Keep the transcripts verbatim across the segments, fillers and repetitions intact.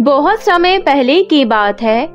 बहुत समय पहले की बात है।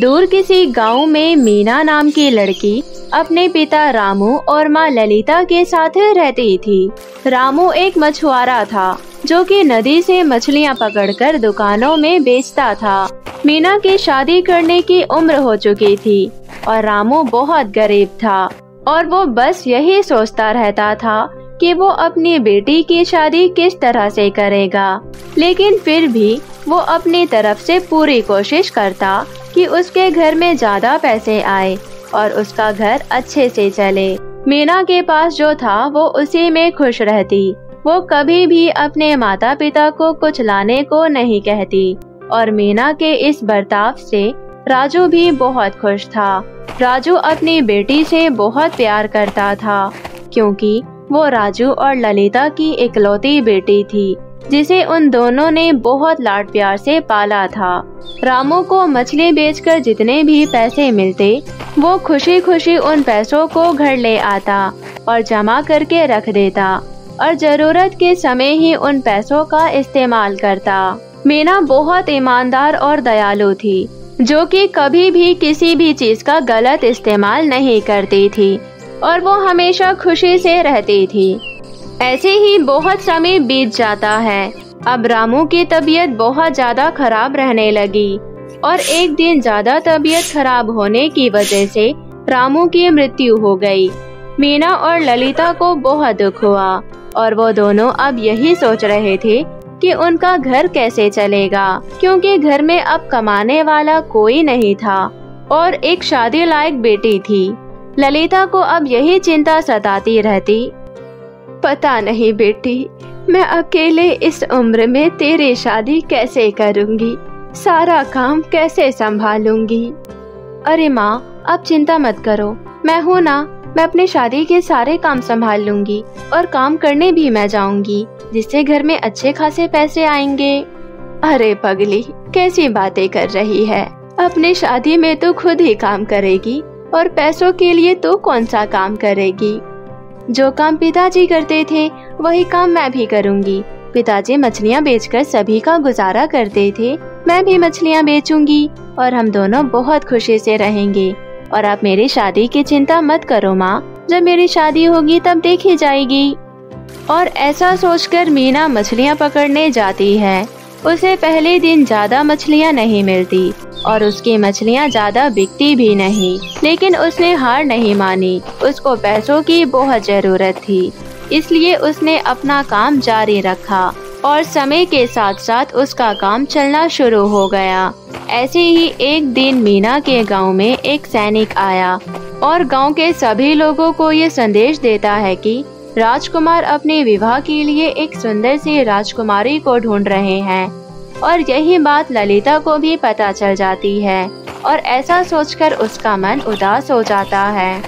दूर किसी गांव में मीना नाम की लड़की अपने पिता रामू और माँ ललिता के साथ रहती थी। रामू एक मछुआरा था जो कि नदी से मछलियाँ पकड़कर दुकानों में बेचता था। मीना की शादी करने की उम्र हो चुकी थी और रामू बहुत गरीब था और वो बस यही सोचता रहता था कि वो अपनी बेटी की शादी किस तरह से करेगा। लेकिन फिर भी वो अपनी तरफ से पूरी कोशिश करता कि उसके घर में ज्यादा पैसे आए और उसका घर अच्छे से चले। मीना के पास जो था वो उसी में खुश रहती। वो कभी भी अपने माता पिता को कुछ लाने को नहीं कहती और मीना के इस बर्ताव से राजू भी बहुत खुश था। राजू अपनी बेटी से बहुत प्यार करता था क्योंकि वो राजू और ललिता की इकलौती बेटी थी जिसे उन दोनों ने बहुत लाड प्यार से पाला था। रामू को मछली बेचकर जितने भी पैसे मिलते वो खुशी खुशी उन पैसों को घर ले आता और जमा करके रख देता और जरूरत के समय ही उन पैसों का इस्तेमाल करता। मीना बहुत ईमानदार और दयालु थी जो कि कभी भी किसी भी चीज का गलत इस्तेमाल नहीं करती थी और वो हमेशा खुशी से रहती थी। ऐसे ही बहुत समय बीत जाता है। अब रामू की तबीयत बहुत ज्यादा खराब रहने लगी और एक दिन ज्यादा तबीयत खराब होने की वजह से रामू की मृत्यु हो गई। मीना और ललिता को बहुत दुख हुआ और वो दोनों अब यही सोच रहे थे कि उनका घर कैसे चलेगा क्योंकि घर में अब कमाने वाला कोई नहीं था और एक शादी लायक बेटी थी। ललिता को अब यही चिंता सताती रहती। पता नहीं बेटी, मैं अकेले इस उम्र में तेरी शादी कैसे करूंगी, सारा काम कैसे संभालूंगी। अरे माँ, आप चिंता मत करो, मैं हूँ ना, मैं अपनी शादी के सारे काम संभाल लूंगी और काम करने भी मैं जाऊंगी जिससे घर में अच्छे खासे पैसे आएंगे। अरे पगली, कैसी बातें कर रही है, अपनी शादी में तो खुद ही काम करेगी और पैसों के लिए तो कौन सा काम करेगी। जो काम पिताजी करते थे वही काम मैं भी करूंगी। पिताजी मछलियाँ बेचकर सभी का गुजारा करते थे, मैं भी मछलियाँ बेचूंगी और हम दोनों बहुत खुशी से रहेंगे। और आप मेरी शादी की चिंता मत करो माँ, जब मेरी शादी होगी तब देखी जाएगी। और ऐसा सोचकर मीना मछलियाँ पकड़ने जाती है। उसे पहले दिन ज्यादा मछलियाँ नहीं मिलती और उसकी मछलियाँ ज्यादा बिकती भी नहीं, लेकिन उसने हार नहीं मानी। उसको पैसों की बहुत जरूरत थी इसलिए उसने अपना काम जारी रखा और समय के साथ साथ उसका काम चलना शुरू हो गया। ऐसे ही एक दिन मीना के गांव में एक सैनिक आया और गांव के सभी लोगों को ये संदेश देता है कि राजकुमार अपने विवाह के लिए एक सुंदर सी राजकुमारी को ढूंढ रहे हैं। और यही बात ललिता को भी पता चल जाती है और ऐसा सोचकर उसका मन उदास हो जाता है।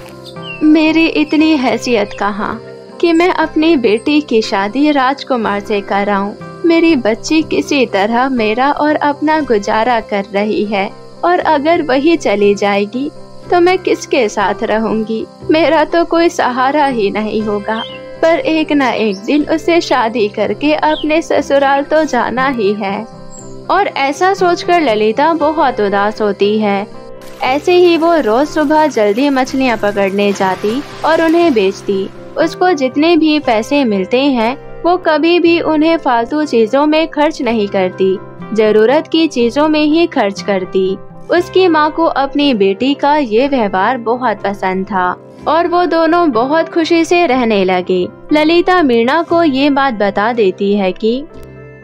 मेरी इतनी हैसियत कहाँ कि मैं अपनी बेटी की शादी राजकुमार से कराऊं। मेरी बच्ची किसी तरह मेरा और अपना गुजारा कर रही है और अगर वही चली जाएगी तो मैं किसके साथ रहूंगी। मेरा तो कोई सहारा ही नहीं होगा, पर एक न एक दिन उसे शादी करके अपने ससुराल तो जाना ही है। और ऐसा सोचकर ललिता बहुत उदास होती है। ऐसे ही वो रोज सुबह जल्दी मछलियाँ पकड़ने जाती और उन्हें बेचती। उसको जितने भी पैसे मिलते हैं वो कभी भी उन्हें फालतू चीजों में खर्च नहीं करती, जरूरत की चीजों में ही खर्च करती। उसकी माँ को अपनी बेटी का ये व्यवहार बहुत पसंद था और वो दोनों बहुत खुशी से रहने लगे। ललिता मीना को ये बात बता देती है कि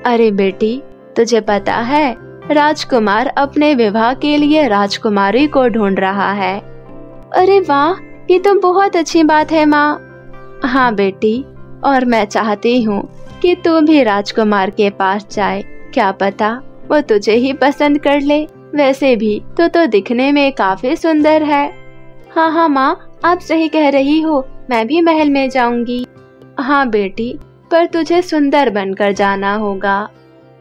अरे बेटी, तुझे पता है राजकुमार अपने विवाह के लिए राजकुमारी को ढूंढ रहा है। अरे वाह, ये तो बहुत अच्छी बात है माँ। हाँ बेटी, और मैं चाहती हूँ कि तू भी राजकुमार के पास जाए, क्या पता वो तुझे ही पसंद कर ले। वैसे भी तो तो दिखने में काफी सुंदर है। हाँ हाँ माँ, आप सही कह रही हो, मैं भी महल में जाऊंगी। हाँ बेटी, पर तुझे सुंदर बनकर जाना होगा।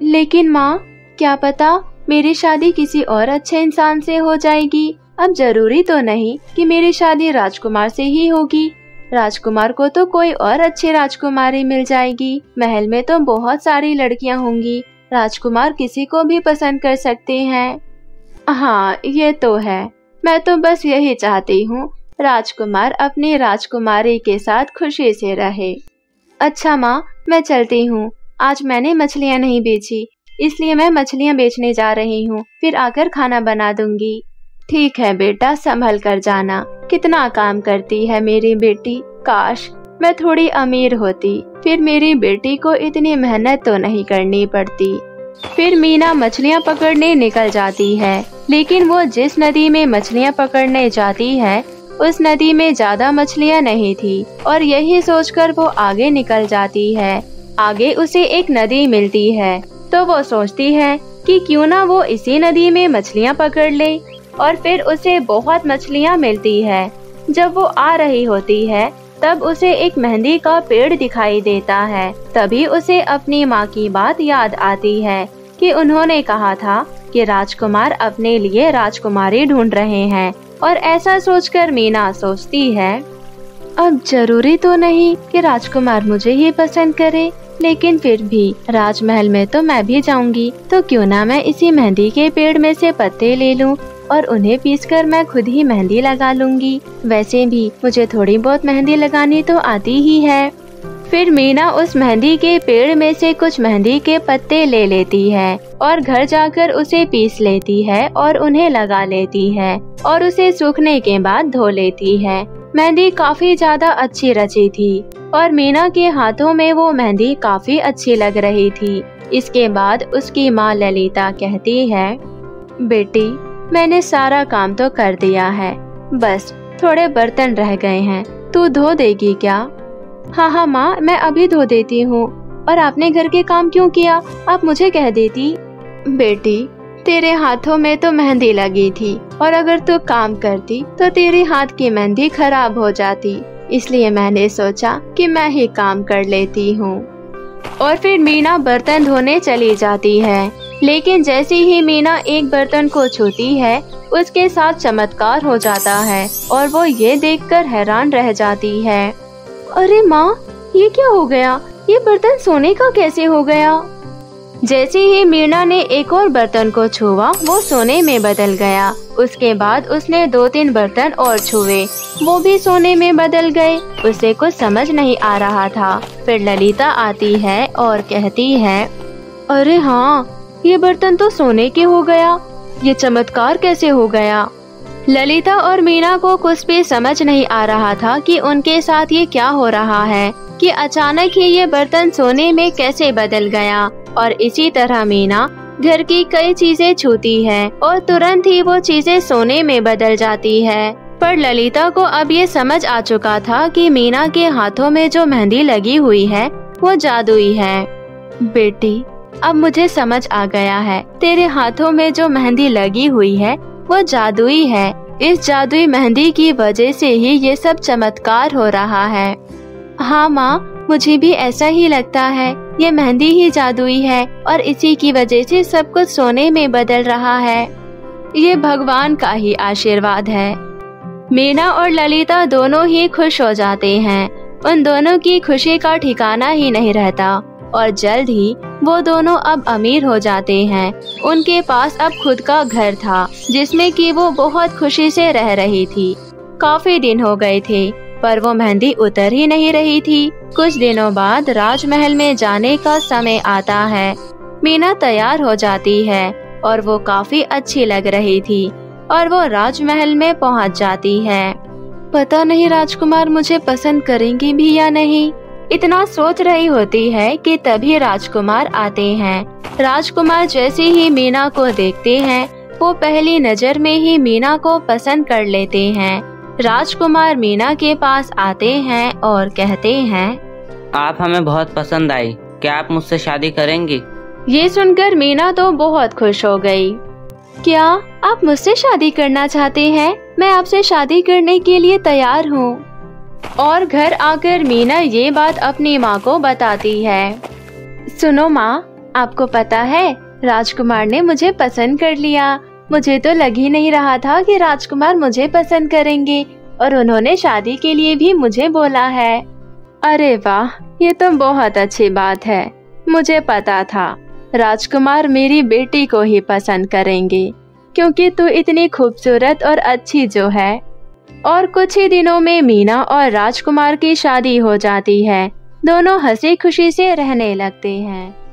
लेकिन माँ, क्या पता मेरी शादी किसी और अच्छे इंसान से हो जाएगी। अब जरूरी तो नहीं कि मेरी शादी राजकुमार से ही होगी। राजकुमार को तो कोई और अच्छी राजकुमारी मिल जाएगी। महल में तो बहुत सारी लड़कियाँ होंगी राजकुमार किसी को भी पसंद कर सकते हैं। हाँ, ये तो है। मैं तो बस यही चाहती हूँ राजकुमार अपनी राजकुमारी के साथ खुशी से रहे। अच्छा माँ, मैं चलती हूँ। आज मैंने मछलियाँ नहीं बेची, इसलिए मैं मछलियाँ बेचने जा रही हूँ, फिर आकर खाना बना दूंगी। ठीक है बेटा, संभल कर जाना। कितना काम करती है मेरी बेटी। काश मैं थोड़ी अमीर होती, फिर मेरी बेटी को इतनी मेहनत तो नहीं करनी पड़ती। फिर मीना मछलियाँ पकड़ने निकल जाती है, लेकिन वो जिस नदी में मछलियाँ पकड़ने जाती है उस नदी में ज्यादा मछलियाँ नहीं थी, और यही सोचकर वो आगे निकल जाती है। आगे उसे एक नदी मिलती है, तो वो सोचती है कि क्यों ना वो इसी नदी में मछलियाँ पकड़ ले, और फिर उसे बहुत मछलियाँ मिलती है। जब वो आ रही होती है तब उसे एक मेहंदी का पेड़ दिखाई देता है। तभी उसे अपनी माँ की बात याद आती है कि उन्होंने कहा था कि राजकुमार अपने लिए राजकुमारी ढूंढ रहे हैं, और ऐसा सोचकर मीना सोचती है अब जरूरी तो नहीं कि राजकुमार मुझे ही पसंद करे, लेकिन फिर भी राजमहल में तो मैं भी जाऊंगी, तो क्यों ना मैं इसी मेहंदी के पेड़ में से पत्ते ले लूं और उन्हें पीसकर मैं खुद ही मेहंदी लगा लूंगी। वैसे भी मुझे थोड़ी बहुत मेहंदी लगानी तो आती ही है। फिर मीना उस मेहंदी के पेड़ में से कुछ मेहंदी के पत्ते ले लेती है और घर जाकर उसे पीस लेती है और उन्हें लगा लेती है, और उसे सूखने के बाद धो लेती है। मेहंदी काफी ज्यादा अच्छी रची थी, और मीना के हाथों में वो मेहंदी काफी अच्छी लग रही थी। इसके बाद उसकी माँ ललिता कहती है, बेटी मैंने सारा काम तो कर दिया है, बस थोड़े बर्तन रह गए हैं, तू धो देगी क्या? हाँ हाँ माँ, मैं अभी धो देती हूँ। और आपने घर के काम क्यों किया? आप मुझे कह देती। बेटी तेरे हाथों में तो मेहंदी लगी थी, और अगर तू काम करती तो तेरे हाथ की मेहंदी खराब हो जाती, इसलिए मैंने सोचा कि मैं ही काम कर लेती हूँ। और फिर मीना बर्तन धोने चली जाती है, लेकिन जैसे ही मीना एक बर्तन को छूती है उसके साथ चमत्कार हो जाता है, और वो ये देखकर हैरान रह जाती है। अरे माँ, ये क्या हो गया? ये बर्तन सोने का कैसे हो गया? जैसे ही मीना ने एक और बर्तन को छुआ वो सोने में बदल गया। उसके बाद उसने दो तीन बर्तन और छुए, वो भी सोने में बदल गए। उसे कुछ समझ नहीं आ रहा था। फिर ललिता आती है और कहती है, अरे हाँ, ये बर्तन तो सोने के हो गया, ये चमत्कार कैसे हो गया? ललिता और मीना को कुछ भी समझ नहीं आ रहा था कि उनके साथ ये क्या हो रहा है, कि अचानक ही ये बर्तन सोने में कैसे बदल गया। और इसी तरह मीना घर की कई चीजें छूती है और तुरंत ही वो चीजें सोने में बदल जाती है। पर ललिता को अब ये समझ आ चुका था कि मीना के हाथों में जो मेहंदी लगी हुई है वो जादुई है। बेटी अब मुझे समझ आ गया है, तेरे हाथों में जो मेहंदी लगी हुई है वो जादुई है। इस जादुई मेहंदी की वजह से ही ये सब चमत्कार हो रहा है। हाँ माँ, मुझे भी ऐसा ही लगता है, ये मेहंदी ही जादुई है और इसी की वजह से सब कुछ सोने में बदल रहा है। ये भगवान का ही आशीर्वाद है। मीना और ललिता दोनों ही खुश हो जाते हैं। उन दोनों की खुशी का ठिकाना ही नहीं रहता, और जल्द ही वो दोनों अब अमीर हो जाते हैं। उनके पास अब खुद का घर था जिसमें कि वो बहुत खुशी से रह रही थी। काफी दिन हो गए थे पर वो मेहंदी उतर ही नहीं रही थी। कुछ दिनों बाद राजमहल में जाने का समय आता है। मीना तैयार हो जाती है और वो काफी अच्छी लग रही थी, और वो राजमहल में पहुंच जाती है। पता नहीं राजकुमार मुझे पसंद करेंगे भी या नहीं, इतना सोच रही होती है कि तभी राजकुमार आते हैं। राजकुमार जैसे ही मीना को देखते हैं वो पहली नजर में ही मीना को पसंद कर लेते हैं। राजकुमार मीना के पास आते हैं और कहते हैं, आप हमें बहुत पसंद आई, क्या आप मुझसे शादी करेंगी? ये सुनकर मीना तो बहुत खुश हो गई। क्या आप मुझसे शादी करना चाहते हैं? मैं आपसे शादी करने के लिए तैयार हूँ। और घर आकर मीना ये बात अपनी माँ को बताती है। सुनो माँ, आपको पता है राजकुमार ने मुझे पसंद कर लिया। मुझे तो लग ही नहीं रहा था कि राजकुमार मुझे पसंद करेंगे, और उन्होंने शादी के लिए भी मुझे बोला है। अरे वाह, ये तो बहुत अच्छी बात है। मुझे पता था राजकुमार मेरी बेटी को ही पसंद करेंगे क्योंकि तू इतनी खूबसूरत और अच्छी जो है। और कुछ ही दिनों में मीना और राजकुमार की शादी हो जाती है। दोनों हंसी खुशी से रहने लगते हैं।